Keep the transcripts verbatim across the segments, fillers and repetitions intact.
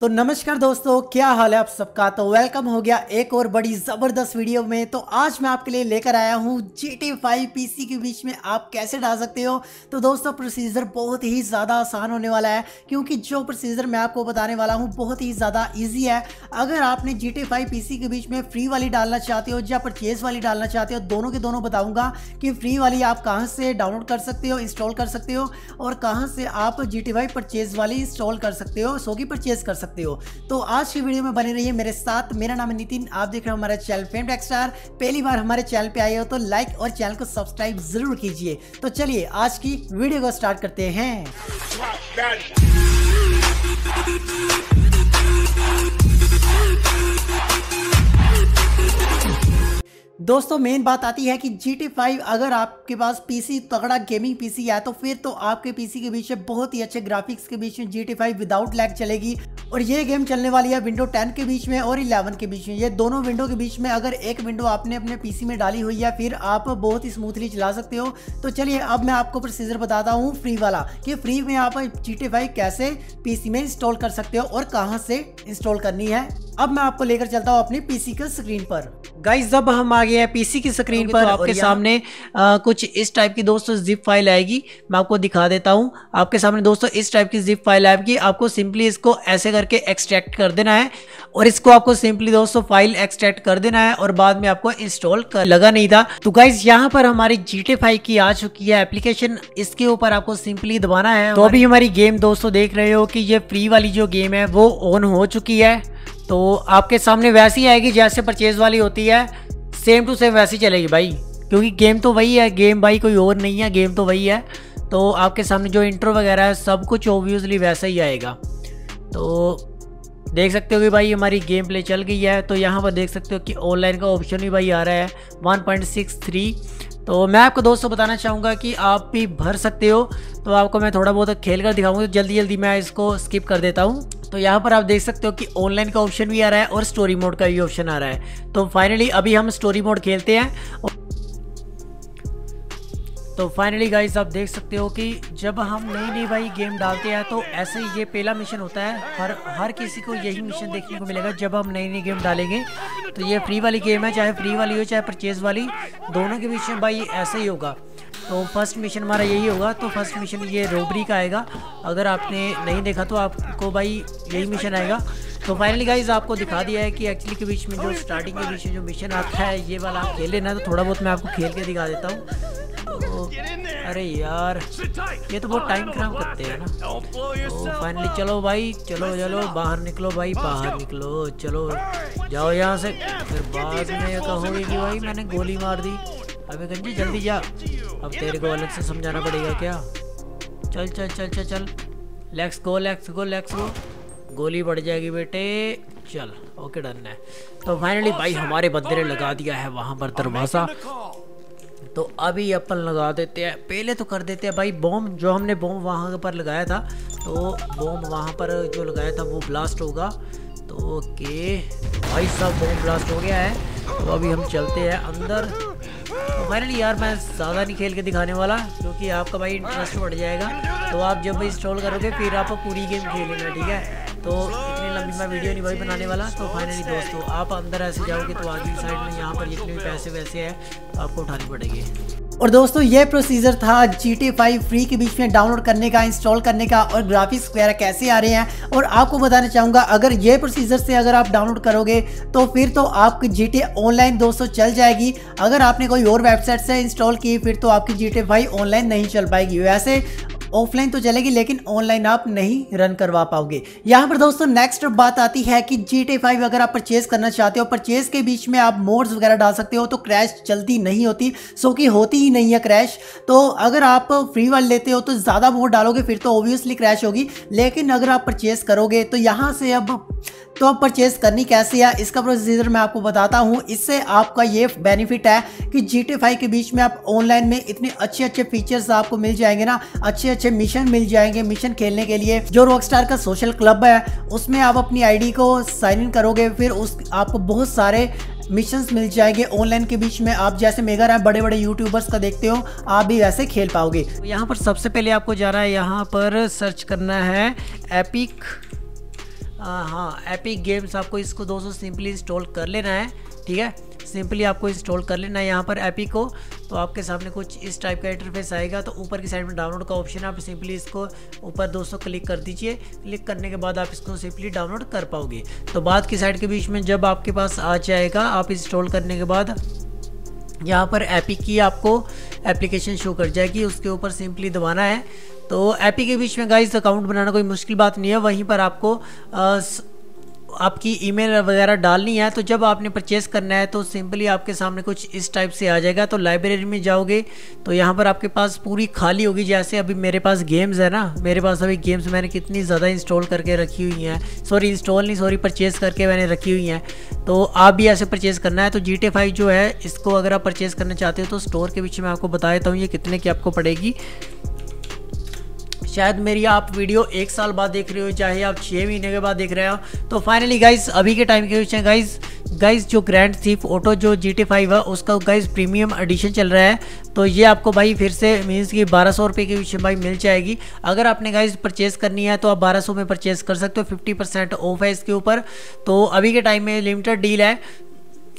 तो नमस्कार दोस्तों, क्या हाल है आप सबका। तो वेलकम हो गया एक और बड़ी ज़बरदस्त वीडियो में। तो आज मैं आपके लिए लेकर आया हूँ G T A five PC के बीच में आप कैसे डाल सकते हो। तो दोस्तों प्रोसीजर बहुत ही ज़्यादा आसान होने वाला है, क्योंकि जो प्रोसीजर मैं आपको बताने वाला हूँ बहुत ही ज़्यादा ईजी है। अगर आपने G T A five PC के बीच में फ्री वाली डालना चाहते हो या परचेज वाली डालना चाहते हो, दोनों के दोनों बताऊँगा कि फ्री वाली आप कहाँ से डाउनलोड कर सकते हो, इंस्टॉल कर सकते हो, और कहाँ से आप G T A five purchase वाली इंस्टॉल कर सकते हो, सो की परचेज कर सकते हो। तो आज की वीडियो में बने रहिए मेरे साथ। मेरा नाम है नितिन, आप देख रहे हो हमारे चैनल फेम रॉकस्टार। पहली बार हमारे चैनल पे आए हो तो लाइक और चैनल को सब्सक्राइब जरूर कीजिए। तो चलिए आज की वीडियो को स्टार्ट करते हैं। दोस्तों मेन बात आती है कि जी टी ए फाइव अगर आपके पास पीसी तगड़ा गेमिंग पीसी है तो फिर तो आपके पीसी के बीच में बहुत ही अच्छे ग्राफिक्स के बीच में G T A five without lag चलेगी। और ये गेम चलने वाली है विंडो टेन के बीच में और इलेवन के बीच में। ये दोनों विंडो के बीच में अगर एक विंडो आपने अपने पीसी में डाली हुई है फिर आप बहुत ही स्मूथली चला सकते हो। तो चलिए अब मैं आपको प्रोसीजर बताता हूँ फ्री वाला, कि फ्री में आप जी टी ए फाइव कैसे पीसी में इंस्टॉल कर सकते हो और कहाँ से इंस्टॉल करनी है। अब मैं आपको लेकर चलता हूँ अपनी पीसी के स्क्रीन पर। गाइस जब हम आ गए हैं पीसी की स्क्रीन पर, आपके सामने आ, कुछ इस टाइप की दोस्तों जिप फाइल आएगी। मैं आपको दिखा देता हूं। आपके सामने दोस्तों इस टाइप की जिप फाइल आएगी। आपको सिंपली इसको ऐसे करके एक्सट्रैक्ट कर देना है और इसको आपको सिंपली दोस्तों फाइल एक्सट्रैक्ट कर देना है और बाद में आपको इंस्टॉल कर लगा नहीं था। तो गाइज यहाँ पर हमारी जी टी ए फाइव की आ चुकी है एप्लीकेशन, इसके ऊपर आपको सिंपली दबाना है। तो अभी हमारी गेम दोस्तों देख रहे हो कि ये फ्री वाली जो गेम है वो ऑन हो चुकी है। तो आपके सामने वैसी आएगी जैसे परचेज वाली होती है, सेम टू सेम वैसी चलेगी भाई, क्योंकि गेम तो वही है। गेम भाई कोई और नहीं है, गेम तो वही है। तो आपके सामने जो इंट्रो वगैरह है सब कुछ ऑब्वियसली वैसा ही आएगा। तो देख सकते हो कि भाई हमारी गेम प्ले चल गई है। तो यहाँ पर देख सकते हो कि ऑनलाइन का ऑप्शन भी भाई आ रहा है वन पॉइंट सिक्स थ्री। तो मैं आपको दोस्तों बताना चाहूँगा कि आप भी भर सकते हो। तो आपको मैं थोड़ा बहुत खेल कर दिखाऊंगा। तो जल्दी जल्दी मैं इसको स्किप कर देता हूँ। तो यहाँ पर आप देख सकते हो कि ऑनलाइन का ऑप्शन भी आ रहा है और स्टोरी मोड का भी ऑप्शन आ रहा है। तो फाइनली अभी हम स्टोरी मोड खेलते हैं। तो फाइनली गाइज आप देख सकते हो कि जब हम नई नई भाई गेम डालते हैं तो ऐसे ही ये पहला मिशन होता है। हर हर किसी को यही मिशन देखने को मिलेगा जब हम नई नई गेम डालेंगे। तो ये फ्री वाली गेम है, चाहे फ्री वाली हो चाहे परचेज वाली, दोनों के बीच में भाई ऐसे ही होगा। तो फर्स्ट मिशन हमारा यही होगा। तो फर्स्ट मिशन ये रोबरी का आएगा। अगर आपने नहीं देखा तो आपको भाई यही मिशन आएगा। तो फाइनली गाइज आपको दिखा दिया है कि एक्चुअली के बीच में जो स्टार्टिंग के बीच में जो मिशन आता है ये वाला आप खेल लेना। तो थोड़ा बहुत मैं आपको खेल के दिखा देता हूँ। तो अरे यार ये तो बहुत टाइम खराब करते हैं ना। तो फाइनली चलो भाई, चलो चलो बाहर निकलो भाई, बाहर निकलो, चलो जाओ यहाँ से। फिर बाद में कहोगे कि भाई मैंने गोली मार दी। अबे गंजी जल्दी जा, अब तेरे को अलग से समझाना पड़ेगा क्या। चल चल चल चल चल let's go let's go let's go, गोली बढ़ जाएगी बेटे, चल ओके डन है। तो फाइनली भाई हमारे बंदे ने लगा दिया है वहाँ पर दरवाज़ा। तो अभी अपन लगा देते हैं, पहले तो कर देते हैं भाई बॉम्ब। जो हमने बॉम्ब वहाँ पर लगाया था तो बॉम्ब वहाँ पर जो लगाया था वो ब्लास्ट होगा। तो ओके भाई साहब बॉम्ब ब्लास्ट हो गया है। तो अभी हम चलते हैं अंदर। तो फाइनली यार मैं ज़्यादा नहीं खेल के दिखाने वाला, क्योंकि आपका भाई इंटरेस्ट बढ़ जाएगा। तो आप जब भी इंस्टॉल करोगे फिर आप पूरी गेम खेल लेना, ठीक है। तो इतनी लंबी मैं वीडियो नहीं भाई बनाने वाला। तो फाइनली दोस्तों आप अंदर ऐसे जाओगे तो आगे की साइड में यहाँ पर जितने भी पैसे वैसे हैं तो आपको उठाने पड़ेंगे। और दोस्तों ये प्रोसीजर था G T A five free के बीच में डाउनलोड करने का, इंस्टॉल करने का, और ग्राफिक्स वगैरह कैसे आ रहे हैं। और आपको बताना चाहूँगा अगर ये प्रोसीजर से अगर आप डाउनलोड करोगे तो फिर तो आपकी जी टी ए ऑनलाइन दोस्तों चल जाएगी। अगर आपने कोई और वेबसाइट से इंस्टॉल की फिर तो आपकी G T A five online नहीं चल पाएगी। वैसे ऑफलाइन तो चलेगी लेकिन ऑनलाइन आप नहीं रन करवा पाओगे। यहाँ पर दोस्तों नेक्स्ट बात आती है कि जी टी ए फाइव अगर आप परचेज करना चाहते हो, परचेज के बीच में आप मोड्स वगैरह डाल सकते हो तो क्रैश जल्दी नहीं होती, सो कि होती ही नहीं है क्रैश। तो अगर आप फ्री वाली लेते हो तो ज़्यादा मोड डालोगे फिर तो ऑब्वियसली क्रैश होगी। लेकिन अगर आप परचेज करोगे तो यहाँ से अब तो अब परचेज़ करनी कैसे है इसका प्रोसीजर मैं आपको बताता हूँ। इससे आपका ये बेनिफिट है कि जी टी ए फाइव के बीच में आप ऑनलाइन में इतने अच्छे अच्छे फीचर्स आपको मिल जाएंगे ना, अच्छे अच्छे मिशन मिल जाएंगे। मिशन खेलने के लिए जो रॉकस्टार का सोशल क्लब है उसमें आप अपनी आईडी को साइन इन करोगे फिर उस आपको बहुत सारे मिशंस मिल जाएंगे ऑनलाइन के बीच में। आप जैसे मेगा रैप बड़े बड़े यूट्यूबर्स का देखते हो आप भी वैसे खेल पाओगे। तो यहाँ पर सबसे पहले आपको जाना है, यहाँ पर सर्च करना है एपिक आ, हाँ एपिक गेम्स, आपको इसको दोस्तों सिंपली इंस्टॉल कर लेना है। ठीक है, सिंपली आपको इंस्टॉल कर लेना है यहाँ पर एपिक को। तो आपके सामने कुछ इस टाइप का इंटरफेस आएगा। तो ऊपर की साइड में डाउनलोड का ऑप्शन है, आप सिंपली इसको ऊपर दोस्तों क्लिक कर दीजिए। क्लिक करने के बाद आप इसको सिंपली डाउनलोड कर पाओगे। तो बाद की साइड के बीच में जब आपके पास आ जाएगा, आप इंस्टॉल करने के बाद यहाँ पर एपिक की आपको एप्लीकेशन शो कर जाएगी, उसके ऊपर सिंपली दबाना है। तो एपिक के बीच में गाइस अकाउंट बनाना कोई मुश्किल बात नहीं है। वहीं पर आपको आ, स... आपकी ईमेल वगैरह डालनी है। तो जब आपने परचेस करना है तो सिंपली आपके सामने कुछ इस टाइप से आ जाएगा। तो लाइब्रेरी में जाओगे तो यहाँ पर आपके पास पूरी खाली होगी। जैसे अभी मेरे पास गेम्स है ना, मेरे पास अभी गेम्स मैंने कितनी ज़्यादा इंस्टॉल करके रखी हुई हैं, सॉरी इंस्टॉल नहीं सॉरी परचेस करके मैंने रखी हुई हैं। तो आप भी ऐसे परचेस करना है। तो जी टी ए फाइव जो है इसको अगर आप परचेस करना चाहते हो तो स्टोर के बीच में आपको बता देता हूँ ये कितने की आपको पड़ेगी। शायद मेरी आप वीडियो एक साल बाद देख रहे हो, चाहे आप छः महीने के बाद देख रहे हो। तो फाइनली गाइस अभी के टाइम के बीच गाइस गाइस जो ग्रैंड थीफ ऑटो जो जी टी फाइव है उसका गाइस प्रीमियम एडिशन चल रहा है। तो ये आपको भाई फिर से मीन्स कि बारह सौ रुपये के बीच में भाई मिल जाएगी। अगर आपने गाइस परचेस करनी है तो आप बारह सौ में परचेस कर सकते हो, फिफ्टी परसेंट ऑफ है इसके ऊपर। तो अभी के टाइम में लिमिटेड डील है,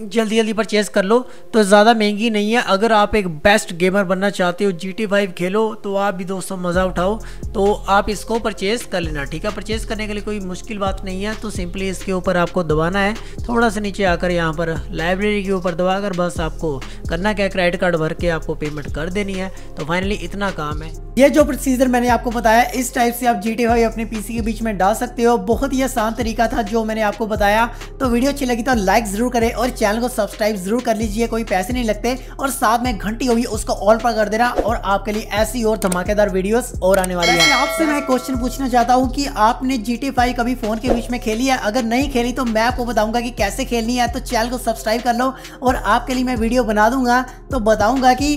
जल्दी जल्दी परचेज़ कर लो। तो ज़्यादा महंगी नहीं है। अगर आप एक बेस्ट गेमर बनना चाहते हो, जी टी फाइव खेलो, तो आप भी दोस्तों मज़ा उठाओ। तो आप इसको परचेज़ कर लेना। ठीक है, परचेज़ करने के लिए कोई मुश्किल बात नहीं है। तो सिंपली इसके ऊपर आपको दबाना है, थोड़ा सा नीचे आकर यहाँ पर लाइब्रेरी के ऊपर दबाकर बस आपको करना क्या है, क्रेडिट कार्ड भर के आपको पेमेंट कर देनी है। तो फाइनली इतना काम है। ये जो प्रोसीजर मैंने आपको बताया, इस टाइप से आप जी टी फाइव अपने पी सी के बीच में डाल सकते हो। बहुत ही आसान तरीका था जो मैंने आपको बताया। तो वीडियो अच्छी लगी तो लाइक ज़रूर करें और चैनल को सब्सक्राइब जरूर कर लीजिए, कोई पैसे नहीं लगते। और साथ में घंटी होगी उसको ऑल पर कर देना, और आपके लिए ऐसी और धमाकेदार वीडियोस और आने वाली है। आपसे मैं क्वेश्चन पूछना चाहता हूँ कि आपने जी टी ए फाइव कभी फोन के बीच में खेली है? अगर नहीं खेली तो मैं आपको बताऊंगा कि कैसे खेलनी है। तो चैनल को सब्सक्राइब कर लो और आपके लिए मैं वीडियो बना दूंगा, तो बताऊंगा कि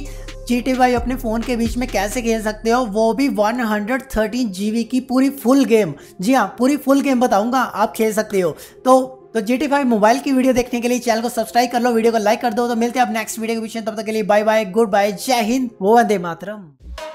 जी टी ए फाइव अपने फ़ोन के बीच में कैसे खेल सकते हो, वो भी एक सौ तेरह जीबी की पूरी फुल गेम। जी हाँ, पूरी फुल गेम बताऊंगा, आप खेल सकते हो। तो तो G T A five mobile की वीडियो देखने के लिए चैनल को सब्सक्राइब कर लो, वीडियो को लाइक कर दो। तो मिलते हैं आप नेक्स्ट वीडियो के बीच में, तब तक के लिए बाय बाय, गुड बाय, जय हिंद, वंदे मातरम।